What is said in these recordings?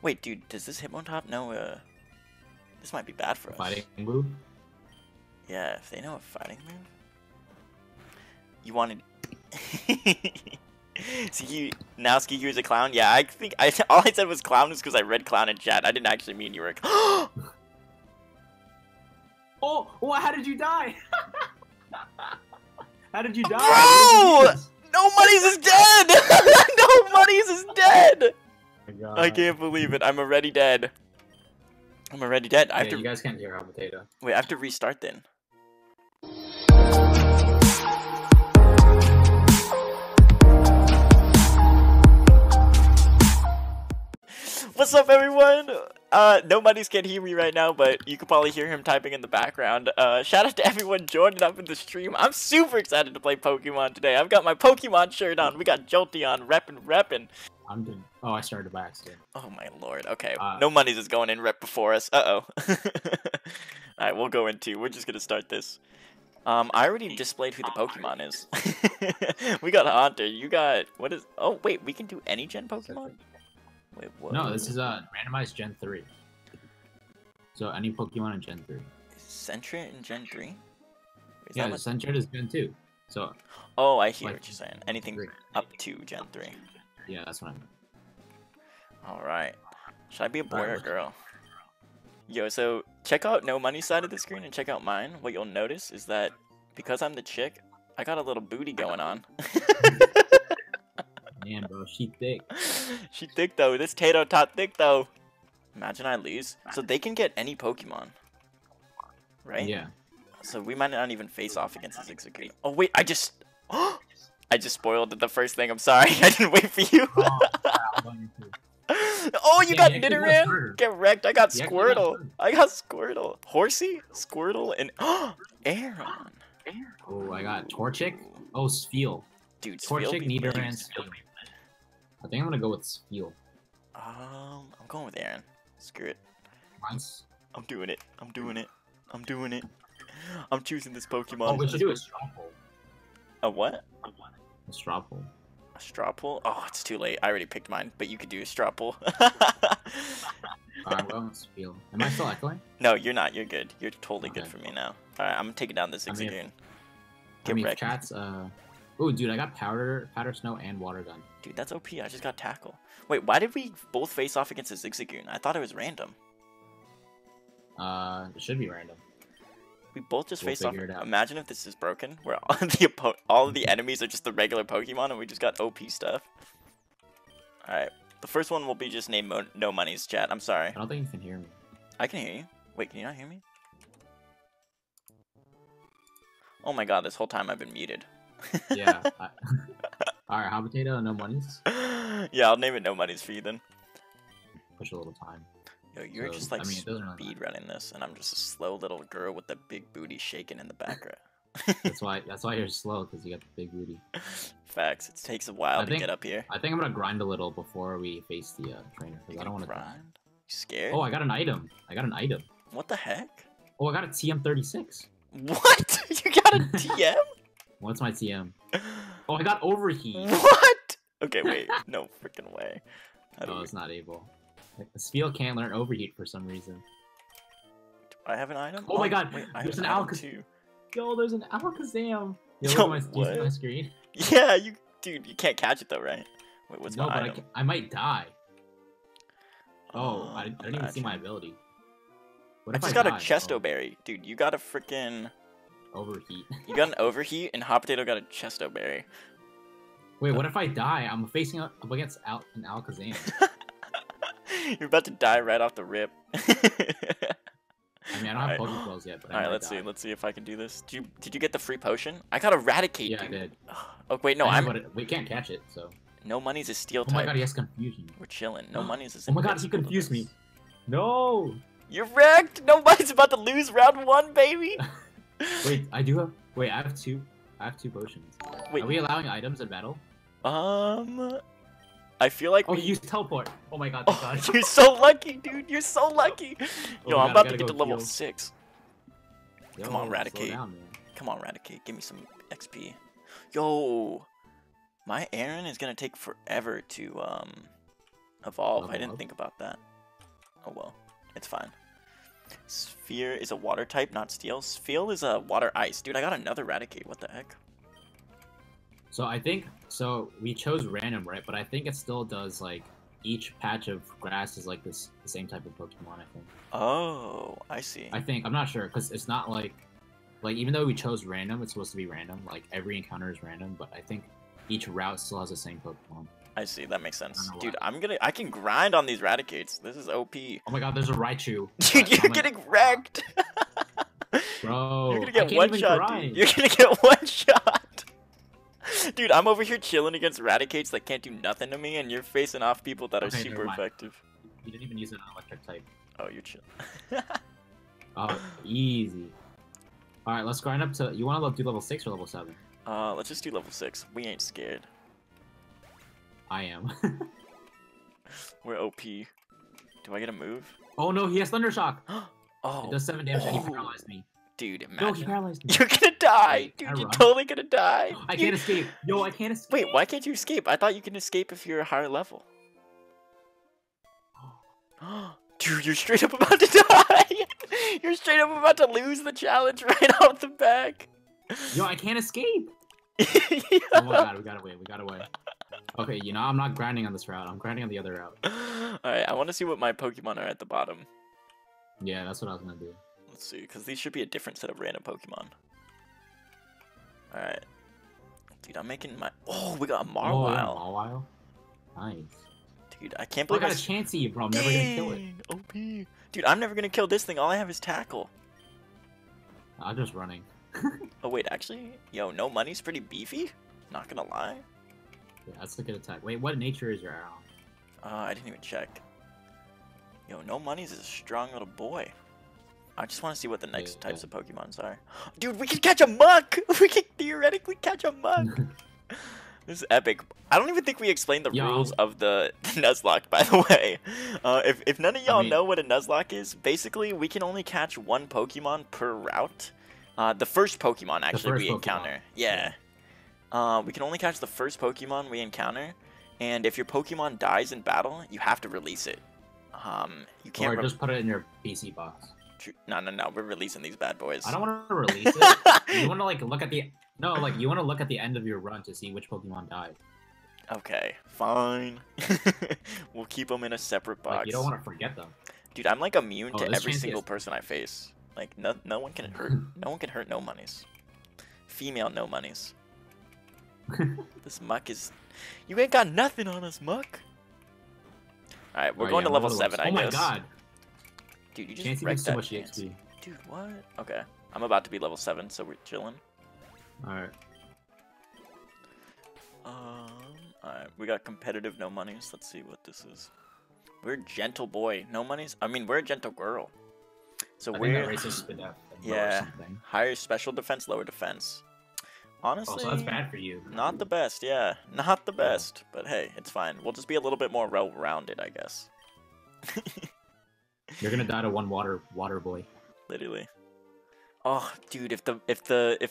Wait, dude, does this Hitmontop know this might be bad for us. Fighting move? Yeah, if they know a fighting move. You wanted... Skeekyu, now Skeekyu is a clown? Yeah, I think... all I said was clown is because I read clown in chat. I didn't actually mean you were a clown. Oh, well, how did you die? How did you die? Bro! NoMunnies is dead! NoMunnies is dead! Oh my God. I can't believe it. I'm already dead. I'm already dead. I have to... You guys can't hear Hapatato. Wait, I have to restart then. What's up, everyone? NoMunnies can't hear me right now, but you could probably hear him typing in the background. Shout out to everyone joining up in the stream. I'm super excited to play Pokemon today. I've got my Pokemon shirt on. We got Jolteon reppin'. I'm doing... Oh, I started by accident. Oh my lord. Okay, NoMunnies is going in rep before us. Uh-oh. Alright, we'll go in too. We're just gonna start this. I already displayed who the Pokemon is. We got Haunter. You got... What is... Oh, wait. We can do any gen Pokemon? Wait, what? No, this is randomized Gen 3. So any Pokemon in Gen 3. Is Sentret in Gen 3? Yeah, Sentret is Gen 2. So. Oh, I hear like, what you're saying. Anything up to Gen 3. Yeah, that's what I mean. Alright. Should I be a boy or a girl? Yo, so check out NoMunnies' side of the screen and check out mine. What you'll notice is that because I'm the chick, I got a little booty going on. Man, bro, she thick. She thick though. This Tato Tot thick though. Imagine I lose. So they can get any Pokemon, right? Yeah. So we might not even face off against the Zigzagoon. Oh wait, I just spoiled the first thing. I'm sorry. I didn't wait for you. Oh, you got Nidoran. Get wrecked. I got Squirtle. Horsey, Squirtle, and Aron. Oh, I got Torchic. Oh, Spheal. Dude, Torchic, Nidoran, Spheal. I think I'm gonna go with Spheal. I'm going with Aron. Screw it. Nice. I'm doing it. I'm choosing this Pokemon. Oh, we should do a straw poll. A what? A straw poll. A straw poll? Oh, it's too late. I already picked mine, but you could do a straw poll. Alright, well, Spheal. Am I still echoing? No, you're not. You're good. You're totally good for me now. Alright, I'm taking down this Zigzagoon. Get wrecked. Chat's, Oh, dude, I got Pattersnow and Water Gun. Dude, that's OP. I just got Tackle. Wait, why did we both face off against a Zigzagoon? I thought it was random. It should be random. We both just faced off. Imagine if this is broken, where all of the enemies are just the regular Pokemon, and we just got OP stuff. All right, the first one will be just named NoMunnies. Chat, I'm sorry. I don't think you can hear me. I can hear you. Wait, can you not hear me? Oh my God! This whole time I've been muted. Yeah. Alright, Hapatato, NoMunnies? Yeah, I'll name it NoMunnies for you then. Push a little time. Yo, you're just like speed running this, and I'm just a slow little girl with the big booty shaking in the background. that's why you're slow, because you got the big booty. Facts. It takes a while to get up here. I think I'm gonna grind a little before we face the trainer, because I don't want to grind. You scared? Oh, I got an item. What the heck? Oh, I got a TM36. What? You got a TM? What's my TM? Oh, I got Overheat. What? Okay, wait. No freaking way. Oh, it's not able. Like, the Spheal can't learn Overheat for some reason. Do I have an item? Oh my God! Wait, there's an Alakazam. Yo, there's an Alakazam. Yo, what? My screen. Yeah, you, dude. You can't catch it though, right? Wait, what's my item? I might die. Oh, I didn't even see my ability. What if I just got a Chesto berry, dude. You got a freaking. Overheat. You got an Overheat, and Hapatato got a Chesto berry. Wait, what if I die? I'm facing up against an Alakazam. You're about to die right off the rip. I mean, I don't have Pokeballs yet, but alright, let's see. Let's see if I can do this. Did you get the free potion? I got Raticate. Yeah, dude. I did. Oh wait, no, we can't catch it, so. NoMunnies is Steel type. Oh my God, he has Confusion. We're chilling. NoMunnies is. Oh my God, he confused me. No. You're wrecked. NoMunnies about to lose round one, baby. Wait, I have two. I have two potions. Wait, are we allowing items in battle? I feel like. Oh, you use teleport. Oh my God. Oh, you're so lucky, dude. You're so lucky. Yo, I'm about to get to level 6. Yo, come on, Raticate. Come on, Raticate. Give me some XP. Yo, my Aron is gonna take forever to Evolve. I didn't think about that. Oh well, it's fine. Sphere is a water type, not steel. Spheal is a water ice. Dude, I got another Raticate. What the heck? So I think, so we chose random, right? But I think it still does, like, each patch of grass is like this, the same type of Pokemon, I think. Oh, I see. I think, I'm not sure, because it's not like, even though we chose random, it's supposed to be random. Like, every encounter is random, but I think each route still has the same Pokemon. I see, that makes sense. Dude, I can grind on these Raticates. This is OP. Oh my god, there's a Raichu. Dude, you're getting wrecked. Bro, you're gonna get one shot, dude. You're gonna get one shot. Dude, I'm over here chilling against Raticates that can't do nothing to me, and you're facing off people that are super effective. You didn't even use an electric type. Oh, you're chill. Oh, easy. Alright, let's grind up to... You wanna do level 6 or level 7? Let's just do level 6. We ain't scared. I am. We're OP. Do I get a move? Oh no, he has Thunder Shock! Oh. It does 7 damage and he paralyzed me. Dude, imagine. No, he paralyzed me. You're gonna die! Dude, you're totally gonna die! I can't escape! No, I can't escape! Wait, why can't you escape? I thought you can escape if you're a higher level. Dude, you're straight up about to die! You're straight up about to lose the challenge right off the back! Yo, I can't escape! Yeah. Oh my god, we got away, we got away. Okay, you know, I'm not grinding on this route. I'm grinding on the other route. Alright, I want to see what my Pokemon are at the bottom. Yeah, that's what I was going to do. Let's see, because these should be a different set of random Pokemon. Alright. Dude, I'm making my... Oh, we got a Mawile. Oh, yeah, Mawile? Nice. Dude, I can't believe I got a Chancey, bro. I'm never going to kill it. OP. Dude, I'm never going to kill this thing. All I have is Tackle. I'm just running. Oh, wait, actually? Yo, NoMunnies pretty beefy. Not going to lie. Yeah, that's a good attack. Wait, what nature is your Aron? I didn't even check. Yo, NoMunnies is a strong little boy. I just want to see what the next types of Pokemons are. Dude, we could catch a Muk! We could theoretically catch a Muk! This is epic. I don't even think we explained the rules of the Nuzlocke, by the way. If none of y'all know what a Nuzlocke is, basically we can only catch one Pokemon per route. The first Pokemon, actually, we encounter. Yeah. We can only catch the first Pokemon we encounter, and if your Pokemon dies in battle, you have to release it. You can't just put it in your PC box. No, no, no, we're releasing these bad boys. I don't want to release it. You want to like look at the you want to look at the end of your run to see which Pokemon died. Okay, fine. We'll keep them in a separate box. Like, you don't want to forget them, dude. I'm like immune to every single person I face. Like no one can hurt. No one can hurt NoMunnies. Female NoMunnies. This Muk is... You ain't got nothing on us, Muk! Alright, we're going to level 7, I guess. Oh my god! Dude, you just wrecked that Chansey. Dude, what? Okay, I'm about to be level 7, so we're chilling. Alright. Alright, we got competitive NoMunnies. Let's see what this is. We're gentle boy. NoMunnies? I mean, we're a gentle girl. So we're... Yeah, higher special defense, lower defense. Honestly, oh, so that's bad for you. Not the best, yeah. Not the best, but hey, it's fine. We'll just be a little bit more well-rounded, I guess. You're gonna die to one water boy. Literally. Oh, dude, if the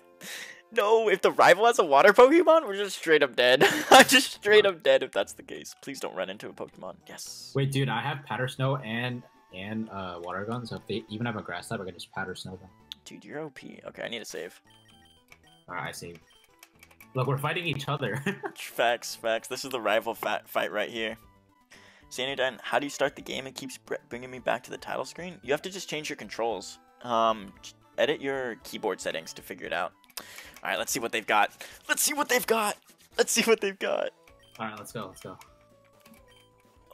rival has a water Pokemon, we're just straight up dead. I'm just straight up dead if that's the case. Please don't run into a Pokemon. Yes. Wait, dude, I have Pattersnow and water guns. So if they even have a grass type, I can just Pattersnow them. Dude, you're OP. Okay, I need to save. Alright, I see. Look, we're fighting each other. Facts, facts. This is the rival fight right here. Sanidine, how do you start the game? It keeps bringing me back to the title screen. You have to just change your controls. Edit your keyboard settings to figure it out. Alright, let's see what they've got. Let's see what they've got! Let's see what they've got! Alright, let's go, let's go.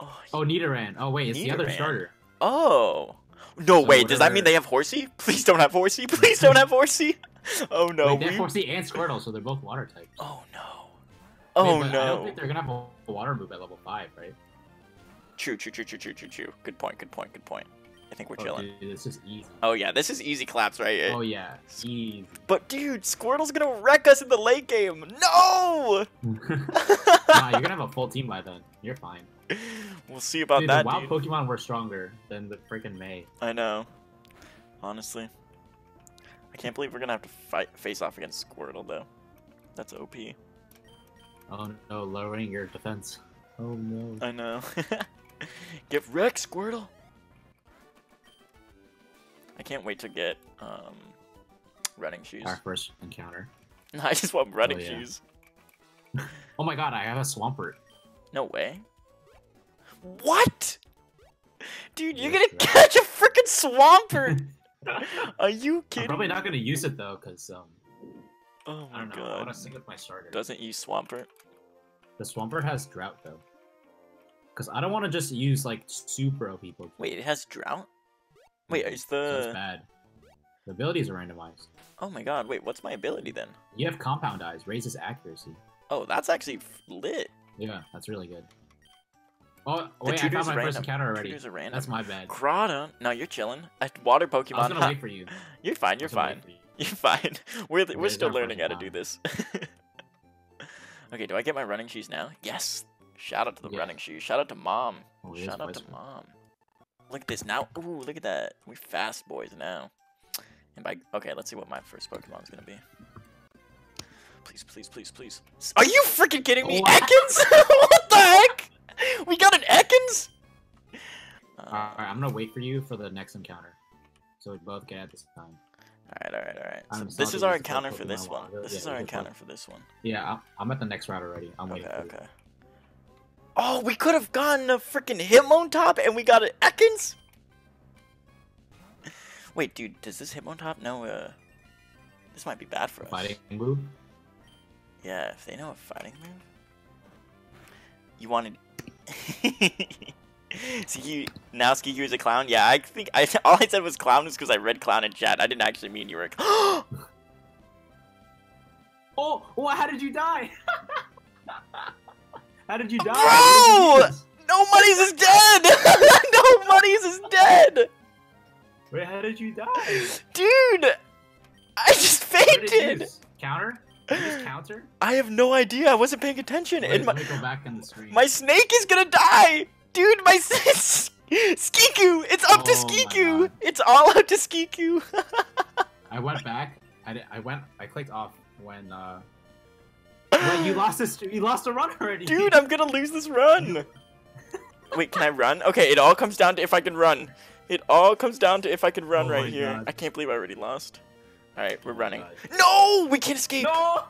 Oh, Nidoran. Oh, wait, it's Nidoran. The other starter. Oh! No, so wait, does that mean they have Horsey? Please don't have Horsey! Please don't have Horsey! Oh no! Wait, they have Horsey and Squirtle, so they're both water types. Oh no! Oh no! I don't think they're gonna have a water move at level 5, right? True, true, true, true, true, true, true. Good point. Good point. Good point. I think we're chilling. Dude, this is easy. Oh yeah, this is easy claps right here. Oh yeah, easy. But dude, Squirtle's gonna wreck us in the late game. No! Nah, you're gonna have a full team by then. You're fine. We'll see about dude, that. The wild Pokemon were stronger than the freaking May. I know. Honestly. I can't believe we're gonna have to face off against Squirtle though. That's OP. Oh no, lowering your defense. Oh no. I know. Get wrecked, Squirtle! I can't wait to get running shoes. Our first encounter. No, I just want running shoes. Oh my god, I have a Swampert. No way. What? Dude, you're gonna catch a freaking Swampert! Are you kidding? I'm probably not gonna use it though, because oh my god. I wanna stick with my starter. Doesn't use Swampert. The Swampert has Drought though. Because I don't want to just use like super OP Pokemon. Wait, it has Drought? Wait, is the... That's bad. The abilities are randomized. Oh my god, wait, what's my ability then? You have Compound Eyes, raises accuracy. Oh, that's actually lit. Yeah, that's really good. Oh, wait, I found my first encounter already. That's my bad. Groudon? No, you're chilling. A water Pokemon. I was gonna wait for you. You're fine, you're fine. You're fine. We're still learning how to do this. Okay, do I get my running shoes now? Yes! Shout out to the running shoes. Shout out to mom. Oh, shout out to mom. Look at this now. Ooh, look at that. We fast boys now. And by okay, let's see what my first Pokemon is gonna be. Please, please, please, please. Are you freaking kidding me? What? Ekans? What the heck? We got an Ekans? Alright, I'm gonna wait for you for the next encounter. So we both get at this time. Alright, alright, alright. So this is our encounter for this one. This is our encounter for this one. Yeah, I'm at the next route already. I'm waiting for you. Okay, okay. Oh, we could have gotten a freaking Hitmontop and we got an Ekans? Wait, dude, does this Hitmontop know, this might be bad for us. Fighting move? Yeah, if they know a fighting move. You wanted... So you... Now Skeekyu is a clown? Yeah, I think... all I said was clown is because I read clown in chat. I didn't actually mean you were a clown. Oh, well, how did you die? How did you die? Bro! NoMunnies is dead! NoMunnies is dead! Wait, how did you die? Dude! I just fainted! Counter? Did you just counter? I have no idea. I wasn't paying attention. Wait, and my, let me go back on the screen. My snake is gonna die! Dude, my Skeekyu! It's up to Skeekyu! It's all up to Skeekyu! I went back. I clicked off when well, you lost a run already. Dude, I'm gonna lose this run. Wait, can I run? Okay, it all comes down to if I can run. It all comes down to if I can run right here. God. I can't believe I already lost. Alright, we're running. No! We can't escape! No!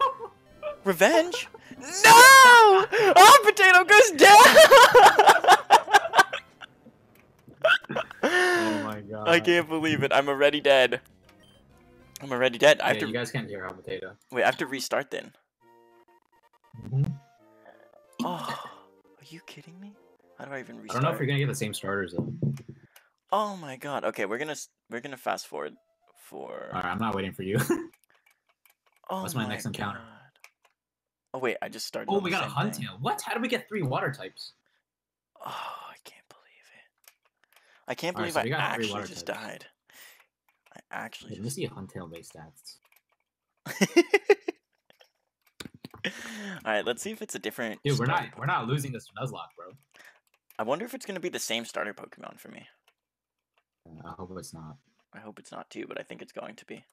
Revenge? No! Oh, Potato goes down! Oh my god. I can't believe it. I'm already dead. I'm already dead. Yeah, I have to... You guys can't hear Hot Potato. Wait, I have to restart then. Mm-hmm. Oh, are you kidding me? How do I even restart? I don't know if you're gonna get the same starters though. Oh my god. Okay, we're gonna fast forward for. All right, I'm not waiting for you. Oh, what's my next encounter? God. Oh wait, I just started. Oh, we got a Huntail. What? How do we get 3 water types? Oh, I can't believe it. I can't believe I actually just died. I actually. Let me see Huntail based stats. Alright, let's see if it's a different... Dude, we're not losing this Nuzlocke, bro. I wonder if it's going to be the same starter Pokemon for me. I hope it's not. I hope it's not too, but I think it's going to be.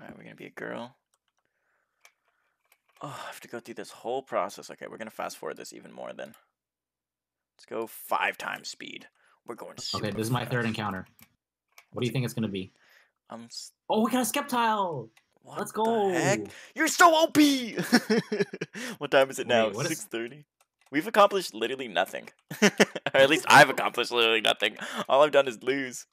Alright, we're going to be a girl. Oh, I have to go through this whole process. Okay, we're going to fast forward this even more then. Let's go 5 times speed. We're going super fast. This is my 3rd encounter. What do you think it's going to be? Oh, we got a Sceptile! What Let's go! Heck? You're so OP! What time is it now? 6:30. We've accomplished literally nothing. Or at least I've accomplished literally nothing. All I've done is lose.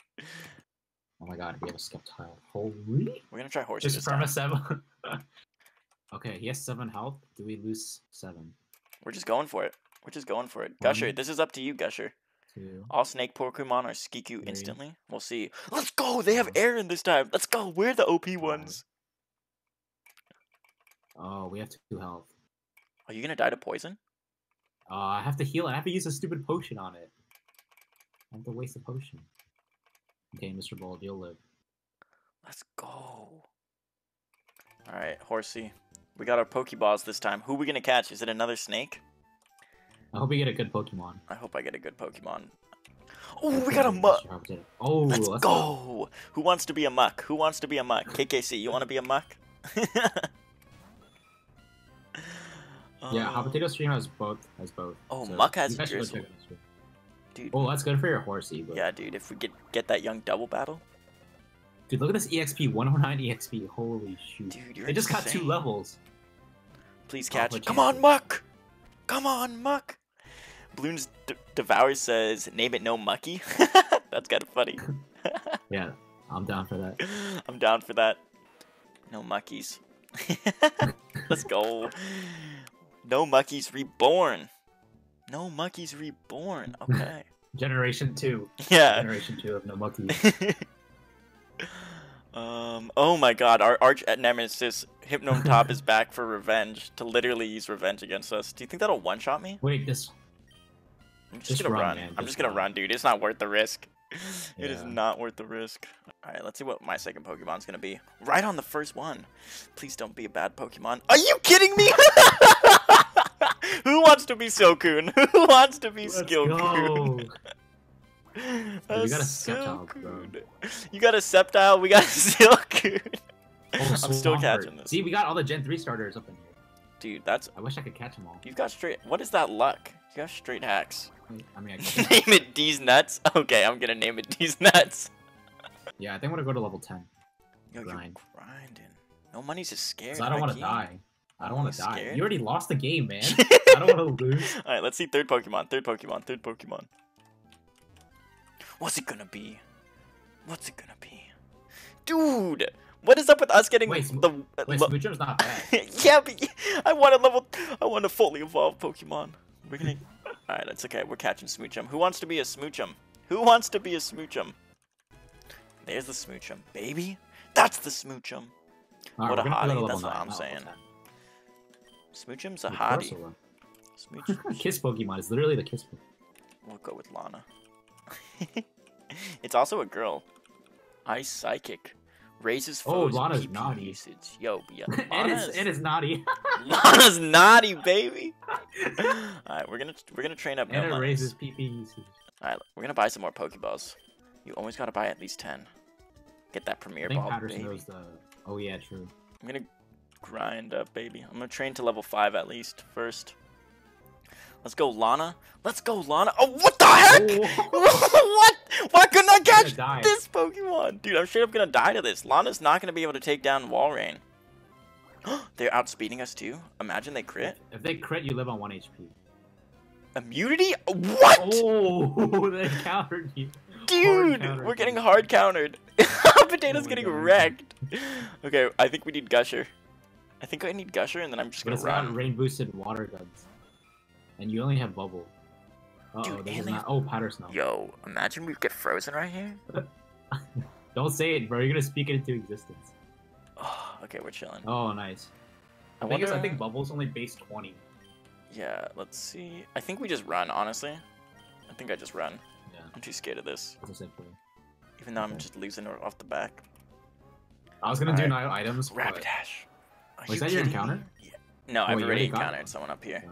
Oh my god, we have a Sceptile. Holy! We're gonna try horses. Just perma 7. Okay, he has 7 health. Do we lose 7? We're just going for it. We're just going for it. 1, Gusher, this is up to you, Gusher. 2. All snake Pokemon are Skeekyu 3. Instantly. We'll see. Let's go! They have Aron this time! Let's go! We're the OP ones! Oh, we have 2 health. Are you gonna die to poison? I have to heal it. I have to use a stupid potion on it. I have to waste a potion. Okay, Mr. Bold, you'll live. Let's go. Alright, Horsey. We got our Pokeballs this time. Who are we gonna catch? Is it another snake? I hope we get a good Pokemon. I hope I get a good Pokemon. Oh, we got a Muk! Oh, let's go! Who wants to be a Muk? Who wants to be a Muk? KKC, you wanna be a Muk? Yeah, Hapatato stream has both. Oh, so Muk has Drizzle. dude. Oh, that's good for your horsey. But... yeah, dude. If we get that young double battle. Dude, look at this EXP, 109 EXP. Holy shoot. Dude, you're insane. They just got 2 levels. Please catch. Oh, come on, Muk! Come on, Muk! Bloons Devour says, name it NoMunnies. That's kind of funny. Yeah, I'm down for that. I'm down for that. NoMunnies. Let's go. NoMunnies Reborn. NoMunnies Reborn. Okay. Generation 2. Yeah. Generation 2 of NoMunnies. Oh my god, our arch nemesis Hitmontop is back for revenge, to literally use revenge against us. Do you think that'll one-shot me? Wait, this... I'm just gonna run. I'm just gonna run, dude. It's not worth the risk. Yeah. It is not worth the risk. Alright, let's see what my second Pokemon's gonna be. Right on the first one. Please don't be a bad Pokemon. Are you kidding me? Who wants to be Silcoon? Who wants to be Skillcoon? Dude, we got a Sceptile, bro. You got a Sceptile, we got a Silcoon. Oh, I'm still catching this. See, we got all the Gen 3 starters up in here. Dude, that's... I wish I could catch them all. You've got straight... what is that luck? You got straight hacks. I mean, I can't... Name it D's Nuts? Okay, I'm gonna name it D's Nuts. Yeah, I think I'm gonna go to level 10. Yo, grind. You're grinding. NoMunnies is scared. So I don't want to die. I don't want to die. Scared? You already lost the game, man. I don't want to lose. Alright, let's see third Pokemon. Third Pokemon. Third Pokemon. What's it gonna be? What's it gonna be? Dude! What is up with us getting Smoochum's not bad. Yeah, but I want a fully evolved Pokemon. We're gonna... Alright, that's okay. We're catching Smoochum. Who wants to be a Smoochum? Who wants to be a Smoochum? There's the Smoochum, baby. That's the Smoochum. Right, what a hottie, that's what I'm saying. Smoochum's a hottie. Smoochum. Kiss Pokemon is literally the kiss Pokemon. We'll go with Lana. It's also a girl. Ice Psychic raises foes. Oh, Lana's naughty. Usage. Yo, yeah, Lana's... it is naughty. Lana's naughty, baby. All right, we're gonna train up. And it raises PP usage. All right, we're gonna buy some more Pokeballs. You always gotta buy at least 10. Get that Premier Ball, baby. Oh yeah, true. I'm gonna grind up, baby. I'm gonna train to level 5 at least first. Let's go, Lana. Let's go, Lana. Oh, what the heck? What? Why couldn't I catch this Pokemon? Dude, I'm straight up going to die to this. Lana's not going to be able to take down Walrein. They're outspeeding us, too. Imagine they crit. If they crit, you live on 1 HP. Immunity? What? Oh, they countered you. Dude, we're getting hard countered. Potato's getting wrecked. Okay, I think we need Gusher. I think I need Gusher, and then I'm just going to run. Rain boosted water guns. And you only have bubble. Dude, oh, Pattersnow. Yo, imagine we get frozen right here. Don't say it, bro. You're gonna speak it into existence. Oh, okay, we're chilling. Oh, nice. I think bubble's only base 20. Yeah, let's see. I think we just run, honestly. I think I just run. Yeah. I'm too scared of this. Even though I'm just losing it off the back. I was gonna do 9 items. Rapid Dash. Was that your encounter? Yeah. No, I've already encountered someone up here. Yeah.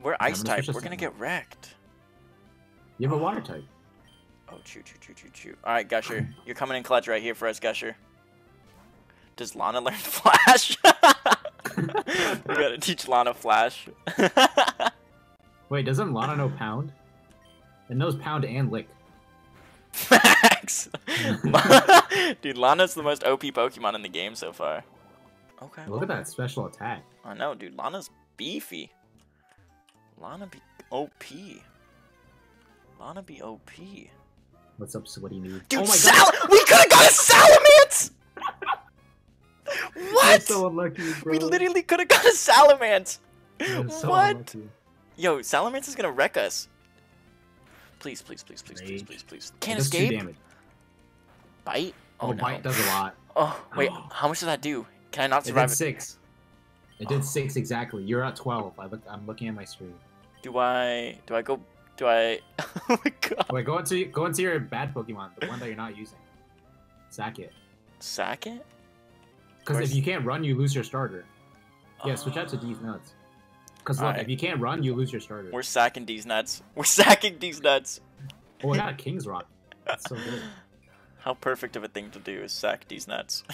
We're ice type. We're gonna get wrecked. You have a water type. Oh, choo choo choo choo choo. All right, Gusher, you're coming in clutch right here for us, Gusher. Does Lana learn Flash? We gotta teach Lana Flash. Wait, doesn't Lana know Pound? It knows Pound and Lick. Facts. Dude, Lana's the most OP Pokemon in the game so far. Okay. Look at that special attack. I know, dude. Lana's beefy. Lana be OP. Lana be OP. What's up, sweaty noob? Dude, oh my god. We could have got a Salamence! What? You're so unlucky, bro. We literally could have got a Salamence. So what? Unlucky. Yo, Salamence is gonna wreck us. Please, please, please, please, please, please, please. Can't escape. Bite? Oh, no. Bite does a lot. Oh, wait. How much did that do? Can I not survive it? Did 6. It did 6 exactly. You're at 12. I'm looking at my screen. Do I oh my god. Wait, go into your bad Pokemon, the one that you're not using. Sack it. Sack it? Because if you can't run, you lose your starter. Yeah, switch out to D's Nuts. Because look, if you can't run, you lose your starter. We're sacking D's Nuts. We're sacking D's Nuts. Oh, I got a King's Rock. That's so good. How perfect of a thing to do is sack D's Nuts.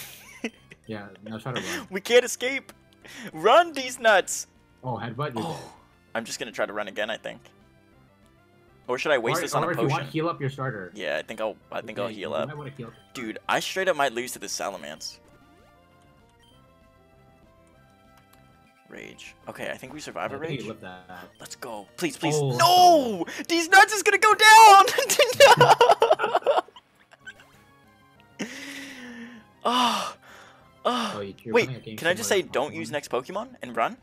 Yeah, now try to run. We can't escape! Run D's Nuts! Oh, headbutt you. Oh, I'm just gonna try to run again, I think. Or should I waste this on a potion? If you want, heal up your starter. Yeah, I think I'll heal up. Dude, I straight up might lose to this Salamence. Rage. Okay, I think we survive a rage. Let's go. Please, please. Oh, no! These nuts is gonna go down! Oh. Oh, wait, can I just say don't use next Pokemon and run?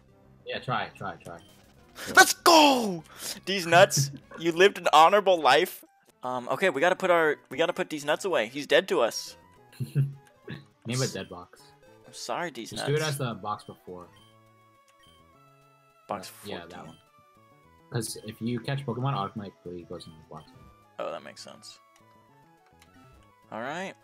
Yeah, try. Let's go! These nuts, you lived an honorable life. Okay, we gotta put these nuts away. He's dead to us. Name a dead box. I'm sorry, these nuts. Just do it as the box before. Box 14. Yeah, that one. Because if you catch Pokemon, automatically goes into the box. Oh, that makes sense. Alright.